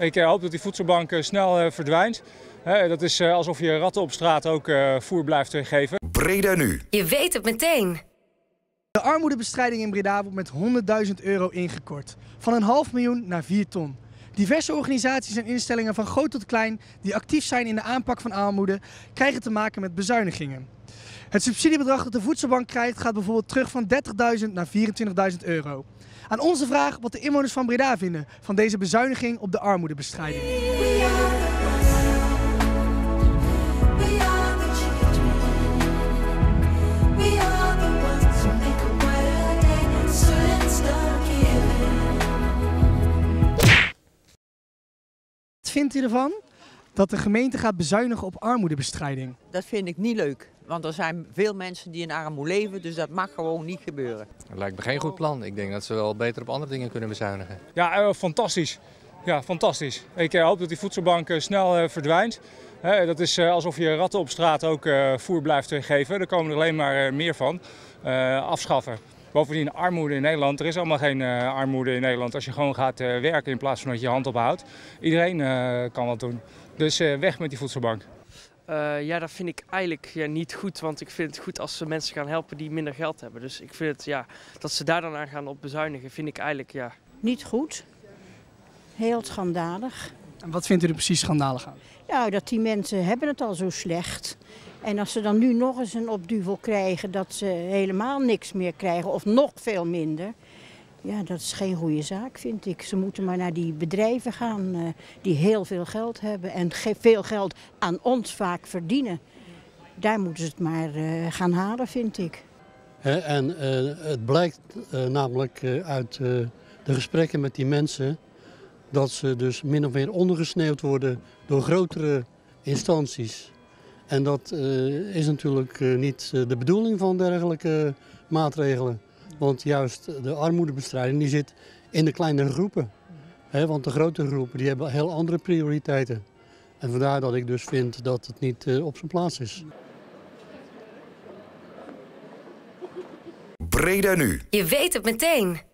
Ik hoop dat die voedselbank snel verdwijnt. Dat is alsof je ratten op straat ook voer blijft geven. BredaNu. Je weet het meteen. De armoedebestrijding in Breda wordt met €100.000 ingekort. Van een half miljoen naar 4 ton. Diverse organisaties en instellingen van groot tot klein die actief zijn in de aanpak van armoede krijgen te maken met bezuinigingen. Het subsidiebedrag dat de voedselbank krijgt gaat bijvoorbeeld terug van €30.000 naar €24.000. Aan onze vraag wat de inwoners van Breda vinden van deze bezuiniging op de armoedebestrijding. Wat vindt u ervan dat de gemeente gaat bezuinigen op armoedebestrijding? Dat vind ik niet leuk, want er zijn veel mensen die in armoede leven, dus dat mag gewoon niet gebeuren. Dat lijkt me geen goed plan. Ik denk dat ze wel beter op andere dingen kunnen bezuinigen. Ja, fantastisch. Ja, fantastisch. Ik hoop dat die voedselbank snel verdwijnt. Dat is alsof je ratten op straat ook voer blijft geven. Daar komen er alleen maar meer van. Afschaffen. Bovendien armoede in Nederland. Er is allemaal geen armoede in Nederland als je gewoon gaat werken in plaats van dat je je hand ophoudt. Iedereen kan wat doen. Dus weg met die voedselbank. Ja, dat vind ik eigenlijk niet goed. Want ik vind het goed als ze mensen gaan helpen die minder geld hebben. Dus ik vind het, dat ze daar dan aan gaan op bezuinigen, vind ik eigenlijk, niet goed. Heel schandalig. En wat vindt u er precies schandalig aan? Ja, dat die mensen hebben het al zo slecht. En als ze dan nu nog eens een opduvel krijgen dat ze helemaal niks meer krijgen of nog veel minder. Ja, dat is geen goede zaak, vind ik. Ze moeten maar naar die bedrijven gaan die heel veel geld hebben en veel geld aan ons vaak verdienen. Daar moeten ze het maar gaan halen, vind ik. En het blijkt namelijk uit de gesprekken met die mensen dat ze dus min of meer ondergesneeuwd worden door grotere instanties. En dat is natuurlijk niet de bedoeling van dergelijke maatregelen. Want juist de armoedebestrijding die zit in de kleinere groepen. He, want de grotere groepen die hebben heel andere prioriteiten. En vandaar dat ik dus vind dat het niet op zijn plaats is. BredaNu. Je weet het meteen.